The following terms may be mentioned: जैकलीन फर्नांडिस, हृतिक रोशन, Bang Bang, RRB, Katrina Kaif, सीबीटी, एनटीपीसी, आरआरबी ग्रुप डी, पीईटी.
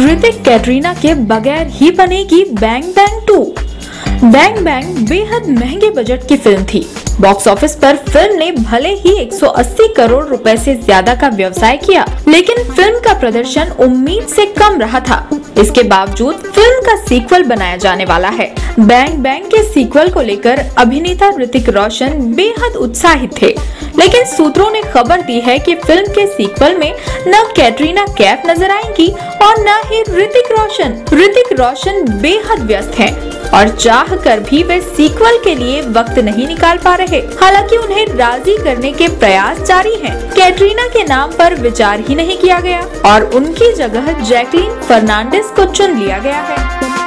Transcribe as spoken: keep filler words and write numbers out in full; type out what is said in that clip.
हृतिक कैटरीना के बगैर ही बनेगी बैंग बैंग टू। बैंग बैंग बेहद महंगे बजट की फिल्म थी। बॉक्स ऑफिस पर फिल्म ने भले ही एक सौ अस्सी करोड़ रुपए से ज्यादा का व्यवसाय किया, लेकिन फिल्म का प्रदर्शन उम्मीद से कम रहा था। इसके बावजूद फिल्म का सीक्वल बनाया जाने वाला है। बैंग बैंग के सीक्वल को लेकर अभिनेता हृतिक रोशन बेहद उत्साहित थे, लेकिन सूत्रों ने खबर दी है कि फिल्म के सीक्वल में न कैटरीना कैफ नजर आएंगी और न ही हृतिक रोशन। हृतिक रोशन बेहद व्यस्त हैं और चाह कर भी वे सीक्वल के लिए वक्त नहीं निकाल पा रहे। हालांकि उन्हें राजी करने के प्रयास जारी हैं। कैटरीना के नाम पर विचार ही नहीं किया गया और उनकी जगह जैकलीन फर्नांडिस को चुन लिया गया है।